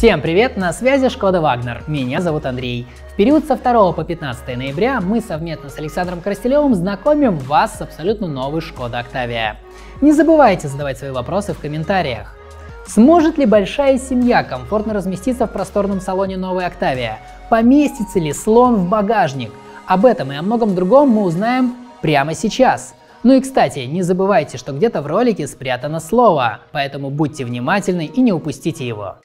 Всем привет, на связи Шкода Вагнер, меня зовут Андрей. В период со 2 по 15 ноября мы совместно с Александром Красилевым знакомим вас с абсолютно новой Шкода Октавия. Не забывайте задавать свои вопросы в комментариях. Сможет ли большая семья комфортно разместиться в просторном салоне новой Октавии? Поместится ли слон в багажник? Об этом и о многом другом мы узнаем прямо сейчас. Ну и, кстати, не забывайте, что где-то в ролике спрятано слово, поэтому будьте внимательны и не упустите его.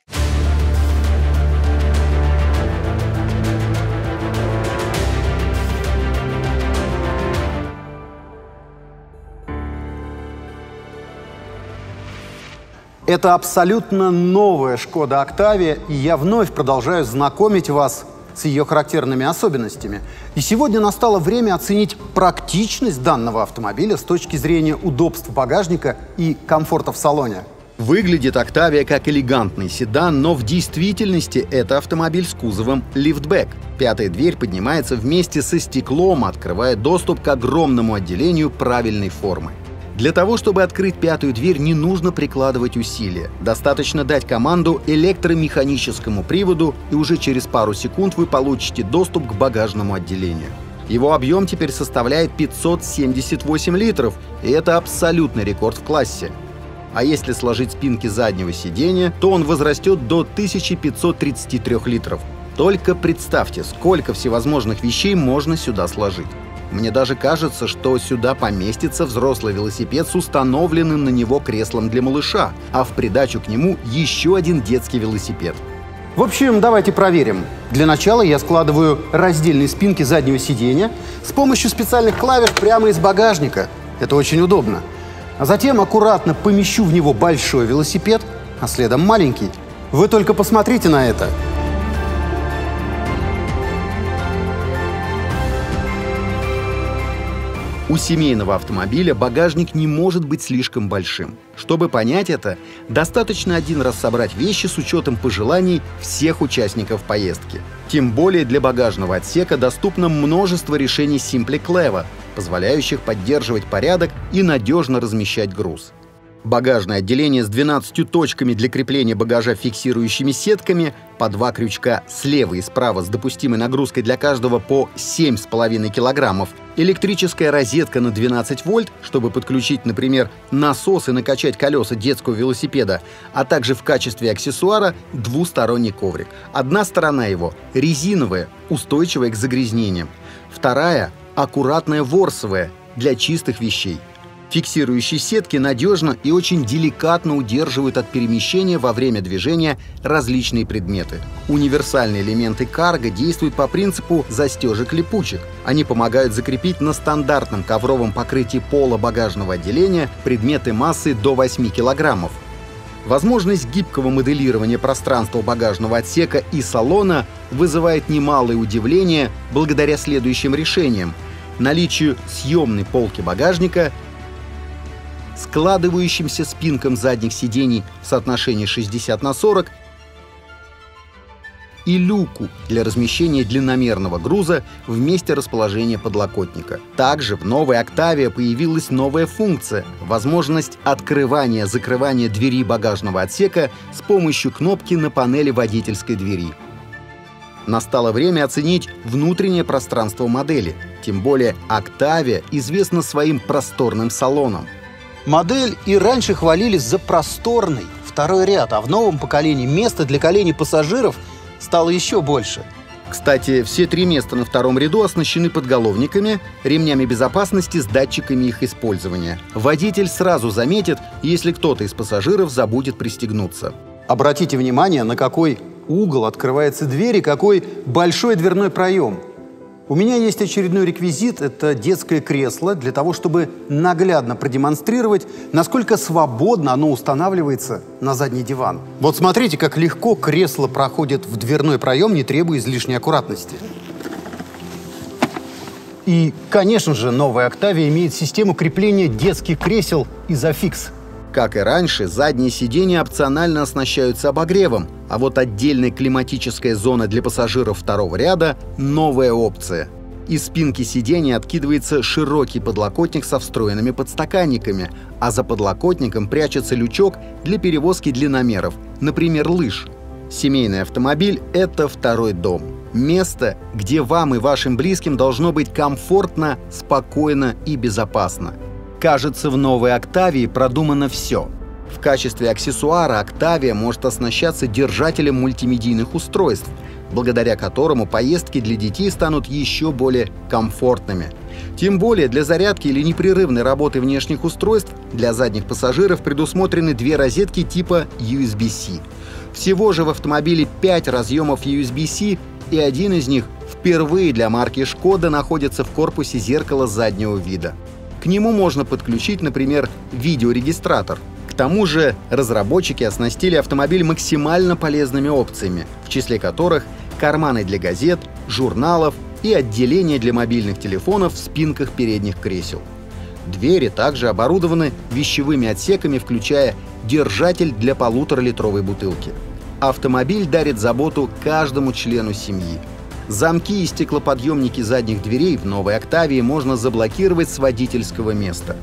Это абсолютно новая Шкода Октавия, и я вновь продолжаю знакомить вас с ее характерными особенностями. И сегодня настало время оценить практичность данного автомобиля с точки зрения удобств багажника и комфорта в салоне. Выглядит Октавия как элегантный седан, но в действительности это автомобиль с кузовом лифтбэк. Пятая дверь поднимается вместе со стеклом, открывая доступ к огромному отделению правильной формы. Для того, чтобы открыть пятую дверь, не нужно прикладывать усилия. Достаточно дать команду электромеханическому приводу, и уже через пару секунд вы получите доступ к багажному отделению. Его объем теперь составляет 578 литров, и это абсолютный рекорд в классе. А если сложить спинки заднего сиденья, то он возрастет до 1533 литров. Только представьте, сколько всевозможных вещей можно сюда сложить. Мне даже кажется, что сюда поместится взрослый велосипед с установленным на него креслом для малыша, а в придачу к нему еще один детский велосипед. В общем, давайте проверим. Для начала я складываю раздельные спинки заднего сиденья с помощью специальных клавиш прямо из багажника. Это очень удобно. А затем аккуратно помещу в него большой велосипед, а следом маленький. Вы только посмотрите на это. У семейного автомобиля багажник не может быть слишком большим. Чтобы понять это, достаточно один раз собрать вещи с учетом пожеланий всех участников поездки. Тем более для багажного отсека доступно множество решений Simply Clever, позволяющих поддерживать порядок и надежно размещать груз. Багажное отделение с 12 точками для крепления багажа фиксирующими сетками, по 2 крючка слева и справа с допустимой нагрузкой для каждого по 7,5 килограммов, электрическая розетка на 12 вольт, чтобы подключить, например, насос и накачать колеса детского велосипеда, а также в качестве аксессуара двусторонний коврик. Одна сторона его резиновая, устойчивая к загрязнениям, вторая аккуратная ворсовая для чистых вещей. Фиксирующие сетки надежно и очень деликатно удерживают от перемещения во время движения различные предметы. Универсальные элементы карго действуют по принципу застежек-липучек. Они помогают закрепить на стандартном ковровом покрытии пола багажного отделения предметы массы до 8 килограммов. Возможность гибкого моделирования пространства багажного отсека и салона вызывает немалое удивление благодаря следующим решениям: наличию съемной полки багажника, складывающимся спинкам задних сидений в соотношении 60:40 и люку для размещения длинномерного груза в месте расположения подлокотника. Также в новой Октавии появилась новая функция — возможность открывания-закрывания двери багажного отсека с помощью кнопки на панели водительской двери. Настало время оценить внутреннее пространство модели, тем более Октавия известна своим просторным салоном. Модель и раньше хвалились за просторный второй ряд, а в новом поколении места для коленей пассажиров стало еще больше. Кстати, все 3 места на втором ряду оснащены подголовниками, ремнями безопасности с датчиками их использования. Водитель сразу заметит, если кто-то из пассажиров забудет пристегнуться. Обратите внимание, на какой угол открывается дверь и какой большой дверной проем. У меня есть очередной реквизит – это детское кресло, для того, чтобы наглядно продемонстрировать, насколько свободно оно устанавливается на задний диван. Вот смотрите, как легко кресло проходит в дверной проем, не требуя излишней аккуратности. И, конечно же, новая Октавия имеет систему крепления детских кресел «Изофикс». Как и раньше, задние сиденья опционально оснащаются обогревом, а вот отдельная климатическая зона для пассажиров второго ряда — новая опция. Из спинки сиденья откидывается широкий подлокотник со встроенными подстаканниками, а за подлокотником прячется лючок для перевозки длинномеров, например, лыж. Семейный автомобиль – это второй дом. Место, где вам и вашим близким должно быть комфортно, спокойно и безопасно. Кажется, в новой «Октавии» продумано все. В качестве аксессуара «Октавия» может оснащаться держателем мультимедийных устройств, благодаря которому поездки для детей станут еще более комфортными. Тем более для зарядки или непрерывной работы внешних устройств для задних пассажиров предусмотрены две розетки типа USB-C. Всего же в автомобиле 5 разъемов USB-C, и один из них впервые для марки «Шкода» находится в корпусе зеркала заднего вида. К нему можно подключить, например, видеорегистратор. К тому же разработчики оснастили автомобиль максимально полезными опциями, в числе которых карманы для газет, журналов и отделение для мобильных телефонов в спинках передних кресел. Двери также оборудованы вещевыми отсеками, включая держатель для 1,5-литровой бутылки. Автомобиль дарит заботу каждому члену семьи. Замки и стеклоподъемники задних дверей в новой «Октавии» можно заблокировать с водительского места.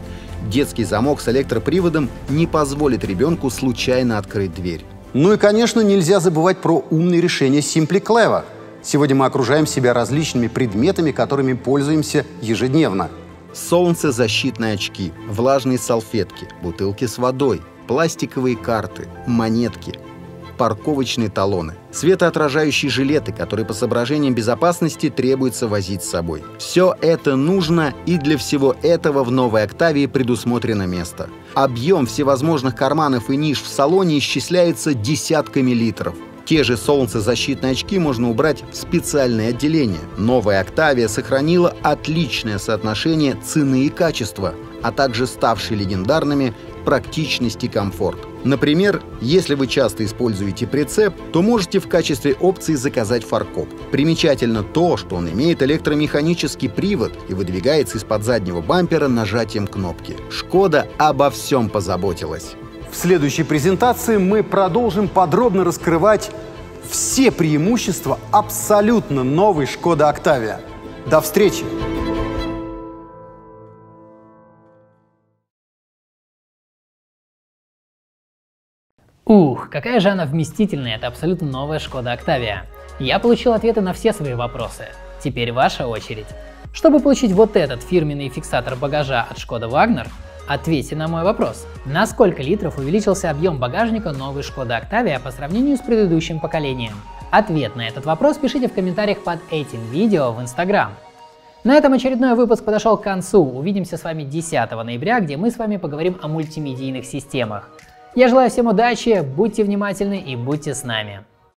Детский замок с электроприводом не позволит ребенку случайно открыть дверь. Ну и, конечно, нельзя забывать про умные решения Simply Clever. Сегодня мы окружаем себя различными предметами, которыми пользуемся ежедневно. Солнцезащитные очки, влажные салфетки, бутылки с водой, пластиковые карты, монетки, парковочные талоны, светоотражающие жилеты, которые по соображениям безопасности требуется возить с собой. Все это нужно, и для всего этого в новой «Октавии» предусмотрено место. Объем всевозможных карманов и ниш в салоне исчисляется десятками литров. Те же солнцезащитные очки можно убрать в специальное отделение. Новая «Октавия» сохранила отличное соотношение цены и качества, а также ставшие легендарными практичность и комфорт. Например, если вы часто используете прицеп, то можете в качестве опции заказать фаркоп. Примечательно то, что он имеет электромеханический привод и выдвигается из-под заднего бампера нажатием кнопки. «Шкода» обо всем позаботилась. В следующей презентации мы продолжим подробно раскрывать все преимущества абсолютно новой «Шкода Октавия». До встречи! Ух, какая же она вместительная, это абсолютно новая «Шкода Октавия». Я получил ответы на все свои вопросы. Теперь ваша очередь. Чтобы получить вот этот фирменный фиксатор багажа от «Шкода Вагнер», ответьте на мой вопрос. На сколько литров увеличился объем багажника новой «Шкода Октавия» по сравнению с предыдущим поколением? Ответ на этот вопрос пишите в комментариях под этим видео в Instagram. На этом очередной выпуск подошел к концу. Увидимся с вами 10 ноября, где мы с вами поговорим о мультимедийных системах. Я желаю всем удачи, будьте внимательны и будьте с нами.